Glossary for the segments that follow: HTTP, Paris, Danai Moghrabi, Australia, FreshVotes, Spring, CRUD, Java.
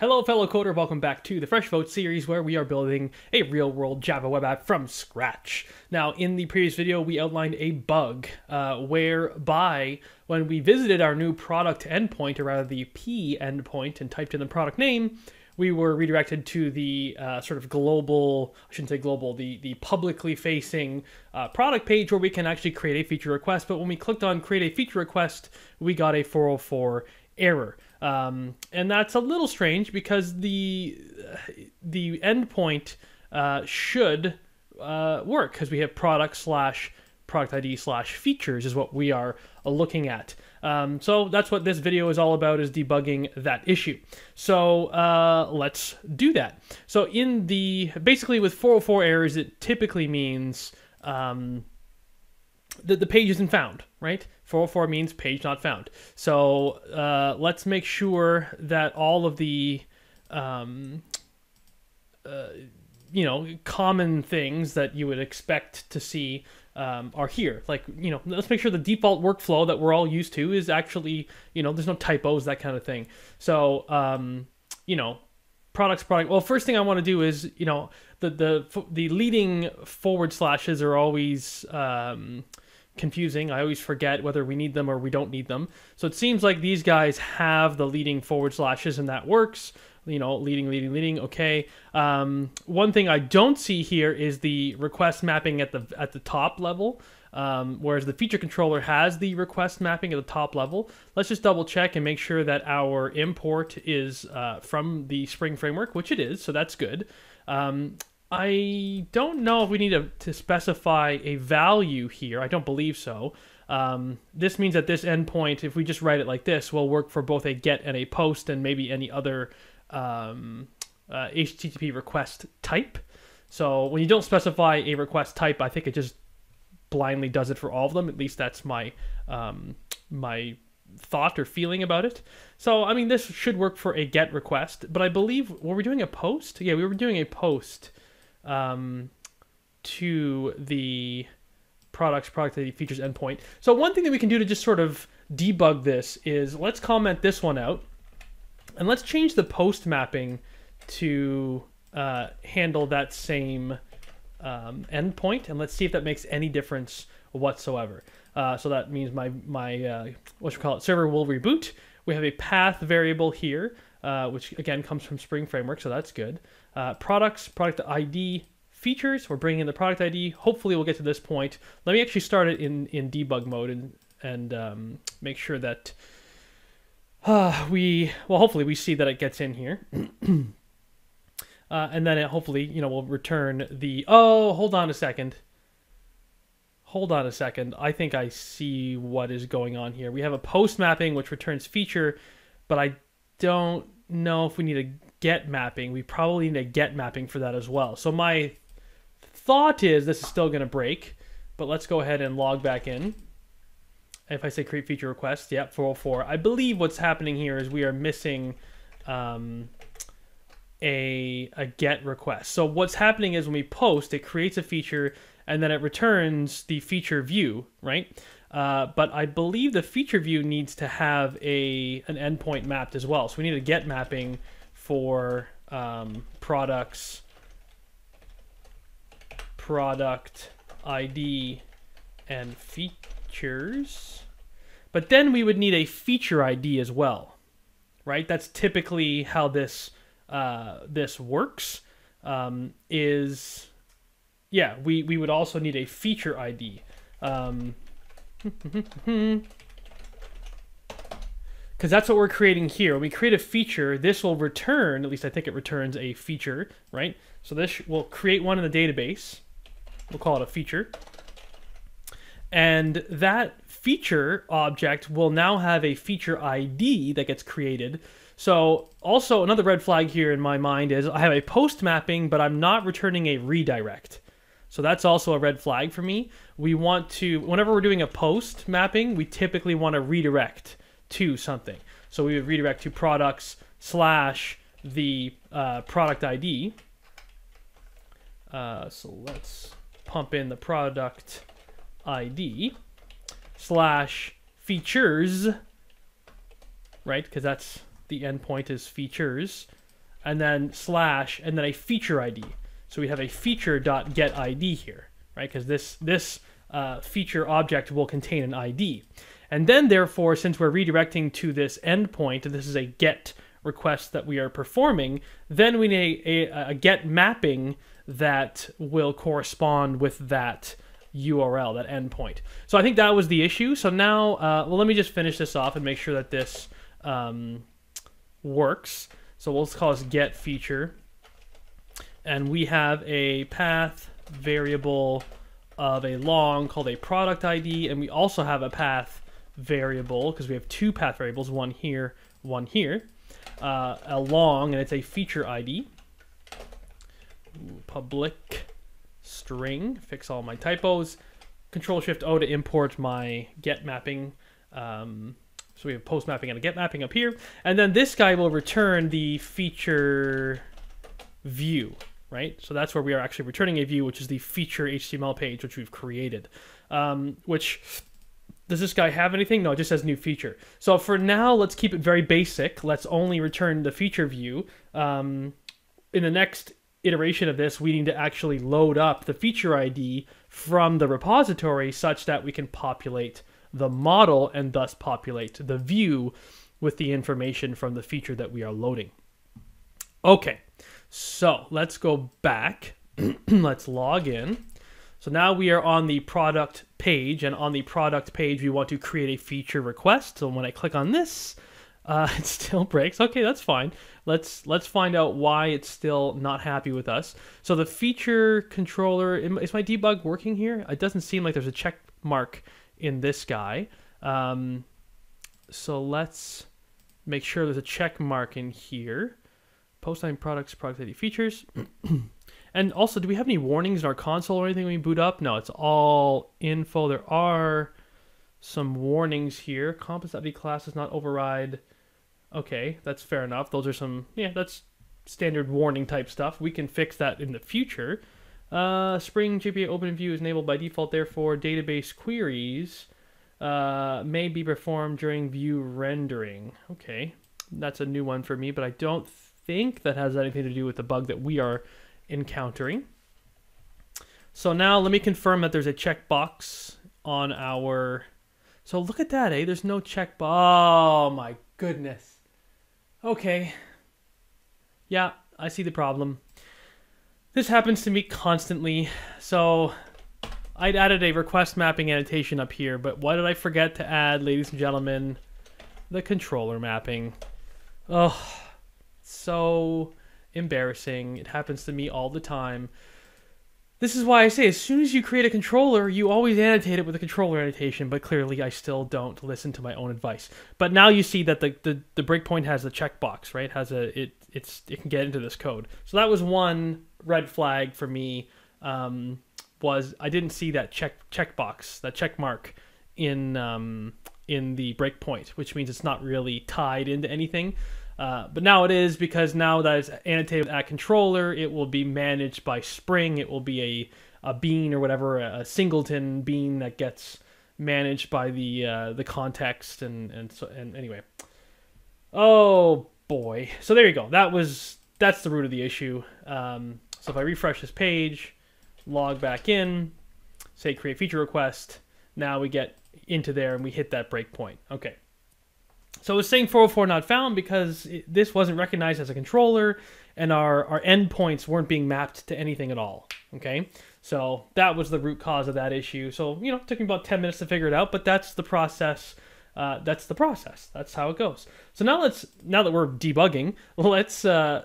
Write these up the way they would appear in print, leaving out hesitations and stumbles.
Hello fellow coder, welcome back to the FreshVotes series where we are building a real-world Java web app from scratch. Now in the previous video we outlined a bug whereby when we visited our new product endpoint, or rather the P endpoint, and typed in the product name, we were redirected to the the publicly facing product page where we can actually create a feature request. But when we clicked on create a feature request, we got a 404 error. And that's a little strange because the endpoint should work because we have product/product ID/features is what we are looking at. So that's what this video is all about, is debugging that issue. So let's do that. So in the, basically with 404 errors, it typically means that the page isn't found, right? 404 means page not found. So let's make sure that all of the common things that you would expect to see are here. Like, let's make sure the default workflow that we're all used to is actually, there's no typos, that kind of thing. So well, first thing I want to do is, the leading forward slashes are always confusing. I always forget whether we need them or we don't need them. So it seems like these guys have the leading forward slashes and that works. Leading, okay. One thing I don't see here is the request mapping at the top level, whereas the feature controller has the request mapping at the top level. Let's just double check and make sure that our import is from the Spring framework, which it is, so that's good. I don't know if we need to specify a value here. I don't believe so. This means that this endpoint, if we just write it like this, will work for both a GET and a POST and maybe any other HTTP request type. So when you don't specify a request type, I think it just blindly does it for all of them. At least that's my my thought or feeling about it. So I mean, this should work for a GET request, but I believe, were we doing a POST? Yeah, we were doing a POST to the product ID features endpoint. So one thing that we can do to just sort of debug this is, let's comment this one out. And let's change the post mapping to handle that same endpoint, and let's see if that makes any difference whatsoever. So that means my server will reboot. We have a path variable here, which again comes from Spring framework, so that's good. Product ID features. We're bringing in the product ID. Hopefully, we'll get to this point. Let me actually start it in debug mode and make sure that. Hopefully we see that it gets in here. And then it hopefully, will return the, oh, hold on a second. I think I see what is going on here. We have a post mapping, which returns feature, but I don't know if we need a get mapping. We probably need a get mapping for that as well. So my thought is this is still going to break, but let's go ahead and log back in. If I say create feature request, yep, 404. I believe what's happening here is we are missing a GET request. So what's happening is when we post, it creates a feature and then it returns the feature view, right? But I believe the feature view needs to have an endpoint mapped as well. So we need a GET mapping for product ID, and features. But then we would need a feature ID as well, right? That's typically how this this works. We would also need a feature ID, because that's what we're creating here. When we create a feature, this will return, at least I think it returns a feature, right? So this will create one in the database. We'll call it a feature. And that feature object will now have a feature ID that gets created. So also another red flag here in my mind is I have a post mapping, but I'm not returning a redirect. So that's also a red flag for me. We want to, whenever we're doing a post mapping, we typically want to redirect to something. So we would redirect to products/the product ID. So let's pump in the product ID /features, right? Because that's the endpoint is features. and then slash, and then a feature ID. So we have a feature.getID here, right? Because this feature object will contain an ID. And then therefore, since we're redirecting to this endpoint, this is a get request that we are performing, then we need a get mapping that will correspond with that URL, that endpoint. So I think that was the issue. So now, well, let me just finish this off and make sure that this works. So we'll call this get feature. And we have a path variable of a long called a product ID. And we also have a path variable because we have two path variables, one here, one here. A long, and it's a feature ID. Ooh, public string, fix all my typos. Control Shift O to import my get mapping. So we have post mapping and a get mapping up here. And then this guy will return the feature view, right? So that's where we are actually returning a view, which is the feature HTML page, which we've created. Which, does this guy have anything? No, it just says new feature. So for now, let's keep it very basic. Let's only return the feature view. In the next iteration of this, we need to actually load up the feature ID from the repository such that we can populate the model and thus populate the view with the information from the feature that we are loading. Okay, so let's go back. Let's log in. So now we are on the product page, and on the product page, we want to create a feature request. So when I click on this, it still breaks. Okay, that's fine. Let's find out why it's still not happy with us. So the feature controller, is my debug working here? It doesn't seem like there's a check mark in this guy. So let's make sure there's a check mark in here. Post time products, product ID features. And also, do we have any warnings in our console or anything when we boot up? No, it's all info. There are some warnings here. Components.id class does not override. Okay, that's fair enough. Those are some, yeah, that's standard warning type stuff. We can fix that in the future. Spring GPA open view is enabled by default. Therefore, database queries may be performed during view rendering. Okay, that's a new one for me, but I don't think that has anything to do with the bug that we are encountering. So now let me confirm that there's a checkbox on our, so look at that, eh? There's no checkbox. Oh my goodness. Okay. Yeah, I see the problem. This happens to me constantly. So I'd added a request mapping annotation up here, but why did I forget to add, ladies and gentlemen, the controller mapping? Oh, so embarrassing. It happens to me all the time. This is why I say, as soon as you create a controller, you always annotate it with a controller annotation, but clearly I still don't listen to my own advice. But now you see that the breakpoint has the checkbox, right? Has a, it can get into this code. So that was one red flag for me, was I didn't see that checkbox, that check mark in the breakpoint, which means it's not really tied into anything. But now it is, because now that it's annotated at controller, it will be managed by Spring. It will be a bean or whatever, a singleton bean that gets managed by the context and anyway. Oh boy! So there you go. That's the root of the issue. So if I refresh this page, log back in, say create feature request. Now we get into there and we hit that breakpoint. Okay. So it's saying 404 not found because this wasn't recognized as a controller and our endpoints weren't being mapped to anything at all, okay? So that was the root cause of that issue. So, you know, it took me about 10 minutes to figure it out, but that's the process. That's the process. That's how it goes. So now now that we're debugging, let's go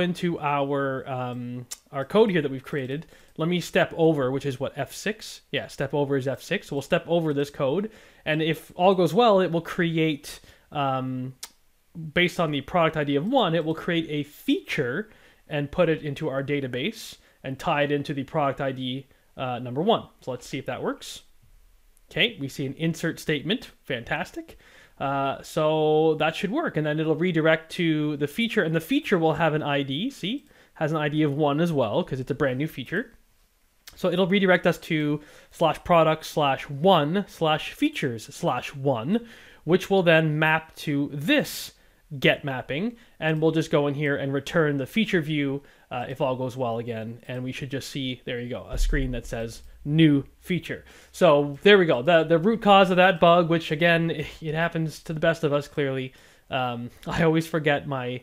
into our code here that we've created. Let me step over, which is what, F6? Yeah, step over is F6. So we'll step over this code, and if all goes well, it will create, based on the product ID of 1, it will create a feature and put it into our database and tie it into the product ID number 1. So let's see if that works. Okay, we see an insert statement. Fantastic. So that should work. And then it'll redirect to the feature. And the feature will have an ID. See, has an ID of 1 as well, because it's a brand new feature. So it'll redirect us to /product/1/features/1, which will then map to this get mapping, and we'll just go in here and return the feature view if all goes well again, and we should just see, there you go, a screen that says new feature. So there we go, the root cause of that bug, which again, it happens to the best of us clearly. I always forget my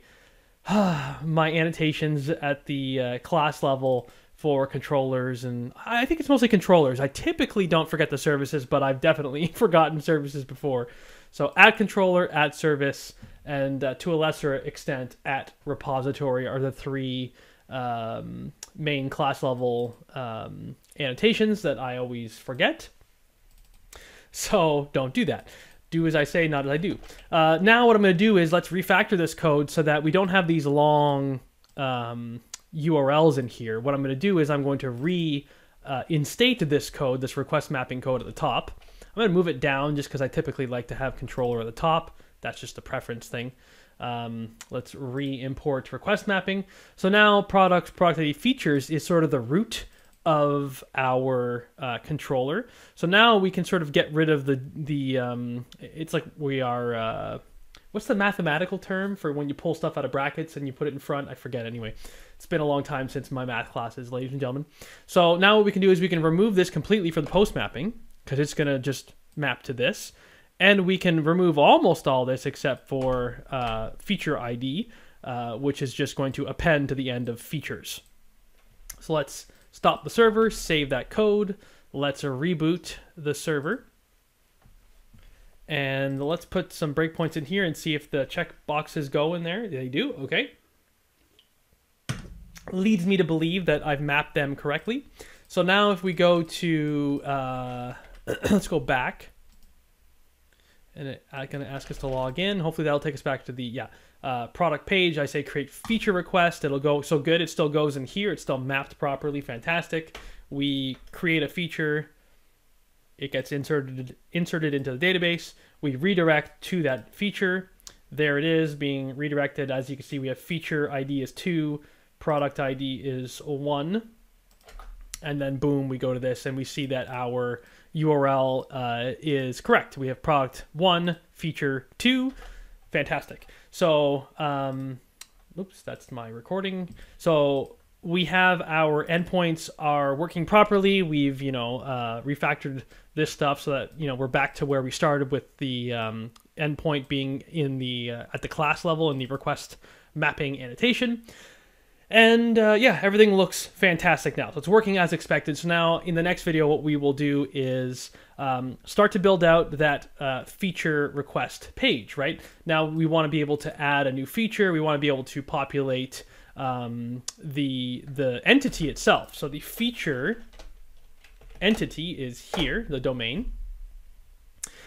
my annotations at the class level for controllers, and I think it's mostly controllers. I typically don't forget the services, but I've definitely forgotten services before. So at controller, at service, and to a lesser extent at repository are the three main class level annotations that I always forget. So don't do that. Do as I say, not as I do. Now what I'm going to do is let's refactor this code so that we don't have these long URLs in here. What I'm going to do is I'm going to reinstate this code, this request mapping code at the top. I'm going to move it down just because I typically like to have controller at the top. That's just a preference thing. Let's re-import request mapping. So now product ID features is sort of the root of our controller. So now we can sort of get rid of the it's like we are, what's the mathematical term for when you pull stuff out of brackets and you put it in front? I forget anyway. It's been a long time since my math classes, ladies and gentlemen. So now what we can do is we can remove this completely from the post mapping, because it's going to just map to this. And we can remove almost all this except for feature ID, which is just going to append to the end of features. So let's stop the server, save that code. Let's reboot the server. And let's put some breakpoints in here and see if the checkboxes go in there. They do, okay. Leads me to believe that I've mapped them correctly. So now if we go to, let's go back, and it's gonna ask us to log in. Hopefully that'll take us back to the product page. I say create feature request. It'll go so good. It still goes in here. It's still mapped properly. Fantastic. We create a feature. It gets inserted into the database. We redirect to that feature. There it is being redirected. As you can see, we have feature ID is 2, product ID is 1. And then boom, we go to this and we see that our URL is correct. We have product 1, feature 2. Fantastic. So, oops, that's my recording. So we have our endpoints are working properly. We've, refactored this stuff so that, we're back to where we started with the endpoint being in the, at the class level in the request mapping annotation. And yeah, everything looks fantastic now. So it's working as expected. So now in the next video, what we will do is start to build out that feature request page, right? Now we want to be able to add a new feature. We want to be able to populate the entity itself. So the feature entity is here, the domain.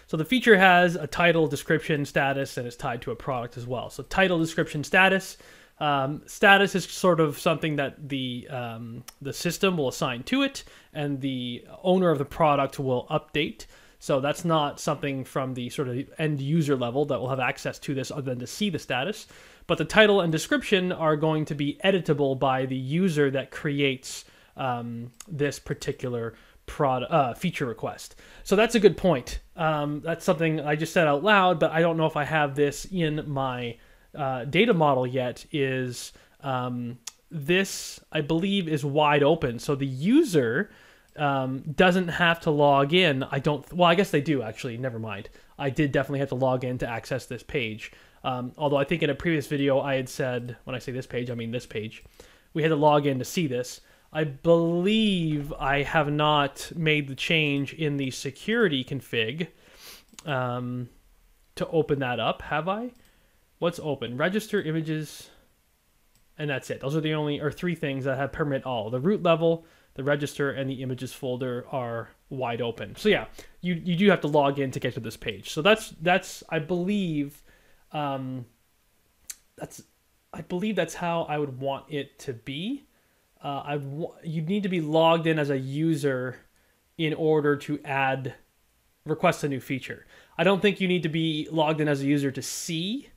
So the feature has a title, description, status, and it's tied to a product as well. So title, description, status. Status is sort of something that the system will assign to it, and the owner of the product will update. So that's not something from the sort of end user level that will have access to this other than to see the status. But the title and description are going to be editable by the user that creates this particular product feature request. So that's a good point. That's something I just said out loud, but I don't know if I have this in my data model yet. Is this, I believe, is wide open. So the user doesn't have to log in. I don't, well, I guess they do actually, never mind. I did definitely have to log in to access this page. Although I think in a previous video I had said, when I say this page, I mean this page, we had to log in to see this. I believe I have not made the change in the security config to open that up, have I? What's open? Register images, and that's it. Those are the only, or three things that have permit all. The root level, the register, and the images folder are wide open. So yeah, you do have to log in to get to this page. So that's I believe, that's how I would want it to be. You need to be logged in as a user in order to add, request a new feature. I don't think you need to be logged in as a user to see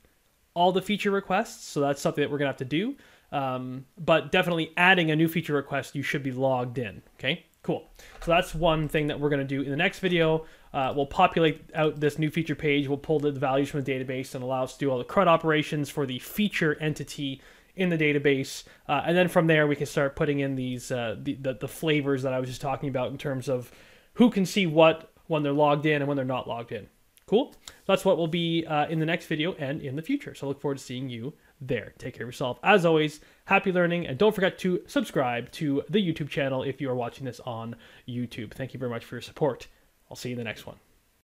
all the feature requests, so that's something that we're gonna have to do, but definitely adding a new feature request, you should be logged in. Okay, cool. So that's one thing that we're gonna do in the next video. We'll populate out this new feature page. We'll pull the values from the database and allow us to do all the CRUD operations for the feature entity in the database, and then from there we can start putting in these the flavors that I was just talking about in terms of who can see what when they're logged in and when they're not logged in. Cool. So that's what will be in the next video and in the future. So I look forward to seeing you there. Take care of yourself. As always, happy learning, and don't forget to subscribe to the YouTube channel if you are watching this on YouTube. Thank you very much for your support. I'll see you in the next one.